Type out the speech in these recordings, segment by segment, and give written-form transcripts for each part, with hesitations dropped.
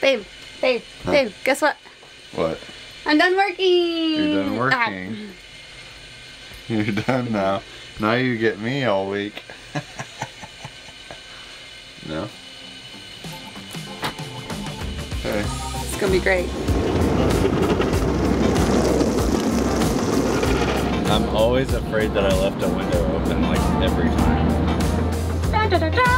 Babe, guess what? What? I'm done working. You're done working. Ah. You're done now. Now you get me all week. No? Okay. It's gonna be great. I'm always afraid that I left a window open, like every time. Da, da, da, da.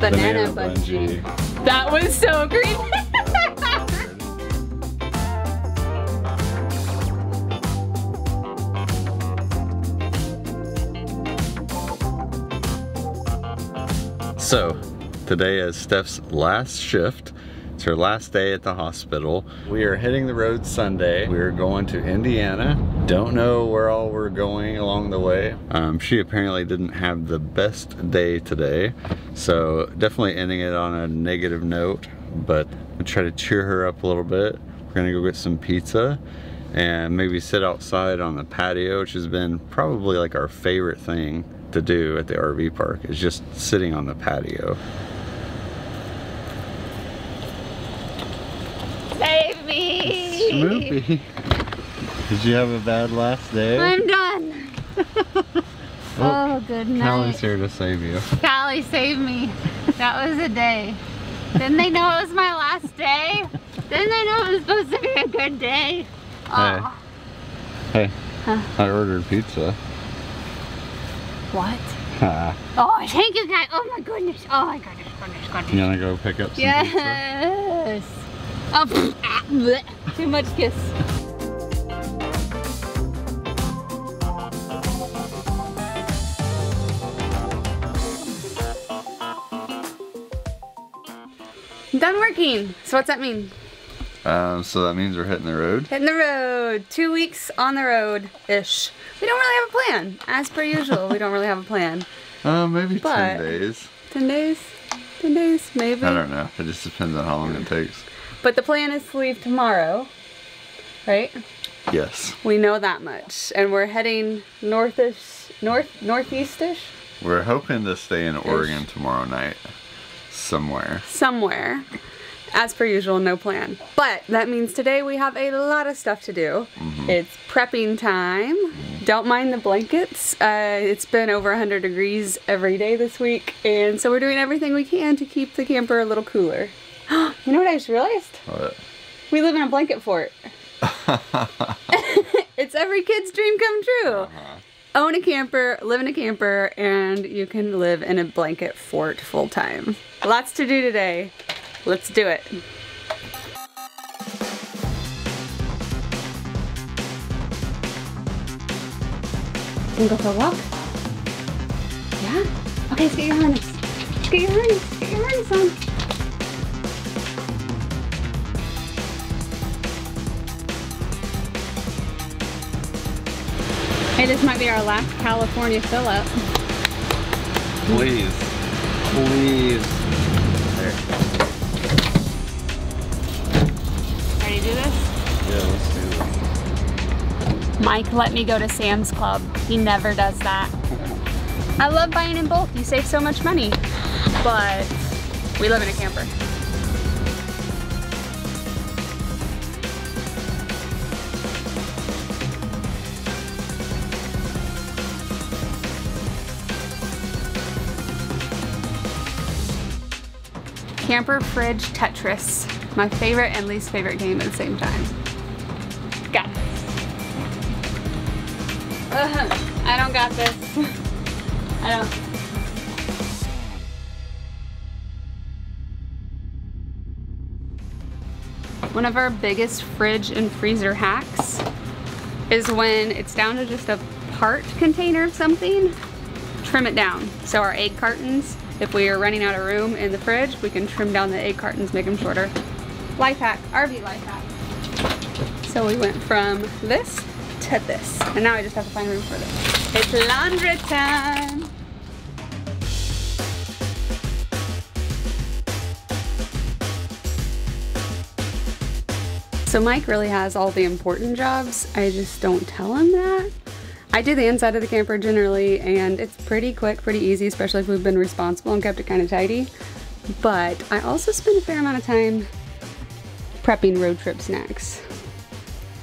Banana bungee. That was so creepy. So, today is Steph's last shift. It's her last day at the hospital. We are hitting the road Sunday. We are going to Indiana. Don't know where all we're going along the way. She apparently didn't have the best day today, so definitely ending it on a negative note, but I'm gonna try to cheer her up a little bit. We're gonna go get some pizza and maybe sit outside on the patio, which has been probably like our favorite thing to do at the RV park, is just sitting on the patio. Save me! Smoopy! Did you have a bad last day? I'm done! Oh, good night. Callie's here to save you. Callie, save me. That was a day. Didn't they know it was my last day? Didn't they know it was supposed to be a good day? Oh. Hey. Hey. Huh? I ordered pizza. What? Oh, thank you guys. Oh my goodness. Oh my goodness, goodness. You wanna go pick up some pizza? Yes. Oh, pfft, ah, bleh. Too much kiss. I'm done working. So what's that mean? So that means we're hitting the road. Hitting the road. 2 weeks on the road-ish. We don't really have a plan. As per usual, we don't really have a plan. Maybe but 10 days. 10 days? 10 days, maybe. I don't know. It just depends on how long it takes. But the plan is to leave tomorrow, right? Yes. We know that much. And we're heading north-ish, northeast-ish? We're hoping to stay in Oregon tomorrow night. Somewhere. Somewhere. As per usual, no plan. But that means today we have a lot of stuff to do. Mm-hmm. It's prepping time. Mm-hmm. Don't mind the blankets. It's been over 100 degrees every day this week, and so we're doing everything we can to keep the camper a little cooler. You know what I just realized? What? We live in a blanket fort. It's every kid's dream come true. Uh-huh. Own a camper, live in a camper, and you can live in a blanket fort full time. Lots to do today. Let's do it. Can we go for a walk? Yeah? Okay, let's get your harness. Let's get your harness. Get your harness on. Hey, this might be our last California fill-up. Please. Please. There. Do this? Yeah, let's do it. Mike let me go to Sam's Club. He never does that. I love buying in bulk. You save so much money. But we live in a camper. Camper Fridge Tetris. My favorite and least favorite game at the same time. Got this. I don't got this. I don't. One of our biggest fridge and freezer hacks is when it's down to just a part container of something, trim it down. So our egg cartons, if we are running out of room in the fridge, we can trim down the egg cartons, make them shorter. Life hack, RV life hack. So we went from this to this, and now I just have to find room for this. It's laundry time. So Mike really has all the important jobs. I just don't tell him that. I do the inside of the camper generally, and it's pretty quick, pretty easy, especially if we've been responsible and kept it kind of tidy. but I also spend a fair amount of time prepping road trip snacks.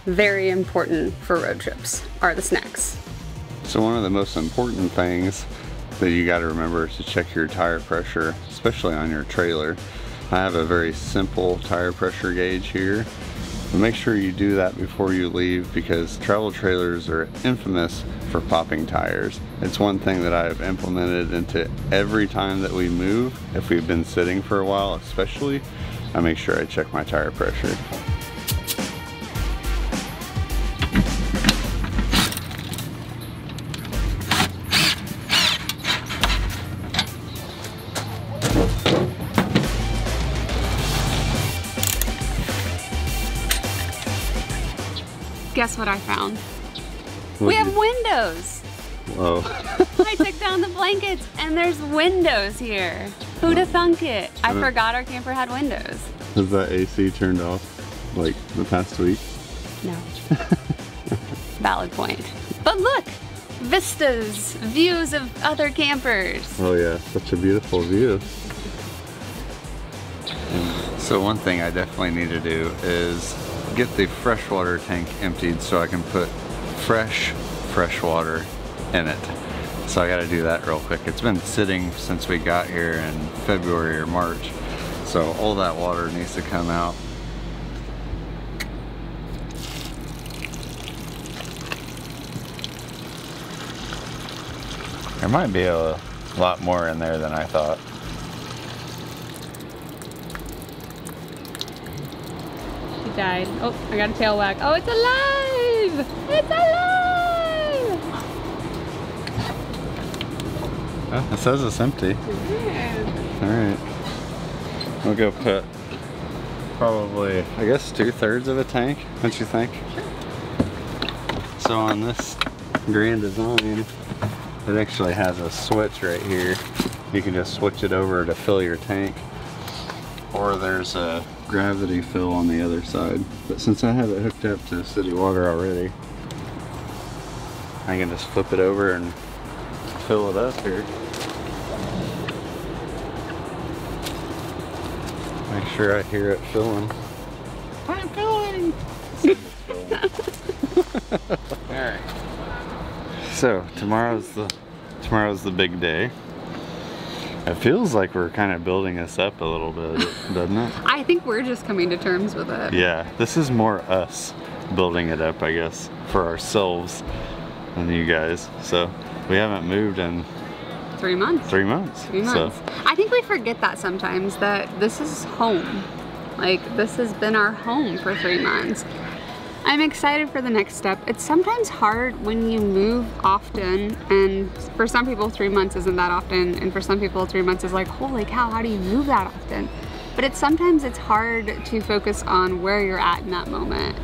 Very important for road trips are the snacks. So one of the most important things that you got to remember is to check your tire pressure, especially on your trailer. I have a very simple tire pressure gauge here. But make sure you do that before you leave, because travel trailers are infamous for popping tires. It's one thing that I've implemented into every time that we move. If we've been sitting for a while especially, I make sure I check my tire pressure. Guess what I found? We have windows! Whoa. I took down the blankets and there's windows here. Who'da thunk it? I forgot our camper had windows. Has that AC turned off like the past week? No. Valid point. But look! Vistas! Views of other campers! Oh yeah, such a beautiful view. So one thing I definitely need to do is get the freshwater tank emptied so I can put fresh water in it. So I gotta do that real quick. It's been sitting since we got here in February or March. So all that water needs to come out. There might be a lot more in there than I thought. Died. Oh, I got a tail wag. Oh, it's alive! It's alive! Well, it says it's empty. Yeah. Alright. We'll go put probably, I guess, 2/3 of a tank. Don't you think? Sure. So on this Grand Design, it actually has a switch right here. You can just switch it over to fill your tank. Or there's a gravity fill on the other side. But since I have it hooked up to city water already, I can just flip it over and fill it up here. Make sure I hear it filling. I'm filling! Alright. So tomorrow's the big day. It feels like we're kind of building this up a little bit, doesn't it? I think we're just coming to terms with it. Yeah, this is more us building it up, I guess, for ourselves than you guys. So we haven't moved in 3 months. 3 months. 3 months. So I think we forget that sometimes, that this is home. Like, this has been our home for 3 months. I'm excited for the next step. It's sometimes hard when you move often, and for some people 3 months isn't that often, and for some people 3 months is like, holy cow, how do you move that often? But it's sometimes it's hard to focus on where you're at in that moment.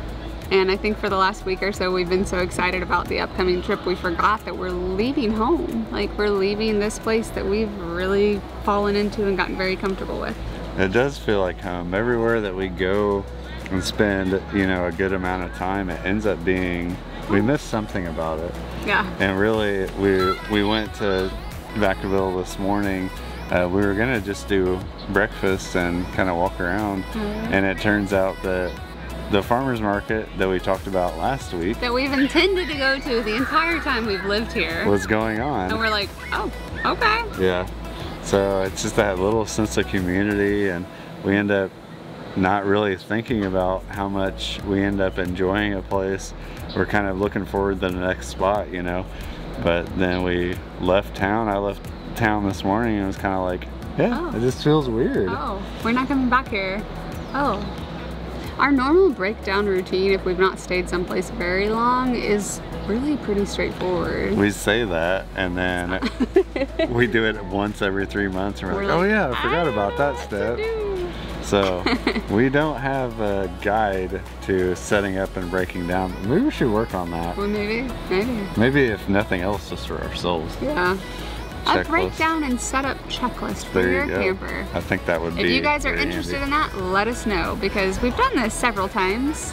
And I think for the last week or so, we've been so excited about the upcoming trip, we forgot that we're leaving home. Like, we're leaving this place that we've really fallen into and gotten very comfortable with. It does feel like home. Everywhere that we go and spend, you know, a good amount of time, it ends up being, we miss something about it. Yeah. And really, we went to Vacaville this morning. We were gonna just do breakfast and kind of walk around, and it turns out that the farmer's market that we talked about last week, that we've intended to go to the entire time we've lived here, was going on. And we're like, oh, okay. Yeah. So it's just that little sense of community, and we end up not really thinking about how much we end up enjoying a place. We're kind of looking forward to the next spot, you know. But then we left town. I left town this morning and it was kind of like, yeah, oh, it just feels weird. Oh, we're not coming back here. Oh. Our normal breakdown routine, if we've not stayed someplace very long, is really pretty straightforward. We say that, and then we do it once every 3 months, and we're like, oh yeah, I forgot about that step. So we don't have a guide to setting up and breaking down. Maybe we should work on that. Well, maybe. Maybe if nothing else, just for ourselves. Yeah. A breakdown and setup checklist for your camper. I think that would be. If you guys are interested in that, let us know, because we've done this several times,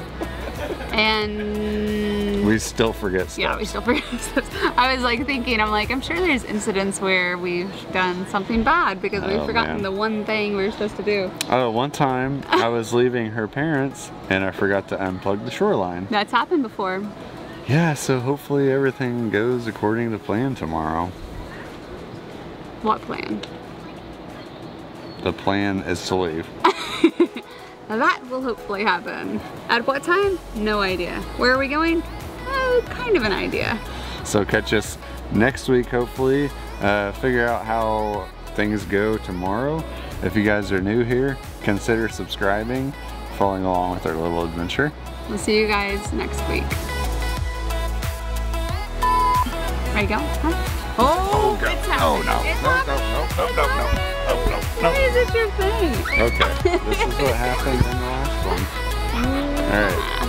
and We still forget stuff. Yeah, we still forget stuff. I was like thinking, I'm like, I'm sure there's incidents where we've done something bad because we've forgotten the one thing we were supposed to do. Oh, one time I was leaving her parents and I forgot to unplug the shoreline. That's happened before. Yeah, so hopefully everything goes according to plan tomorrow. What plan? The plan is to leave. Now that will hopefully happen. At what time? No idea. Where are we going? Oh, kind of an idea. So catch us next week, hopefully. Figure out how things go tomorrow. If you guys are new here, consider subscribing, following along with our little adventure. We'll see you guys next week. There you go. Huh? Oh, oh, it's happening. No. Why is this your thing? Okay, this is what happened in the last one. All right.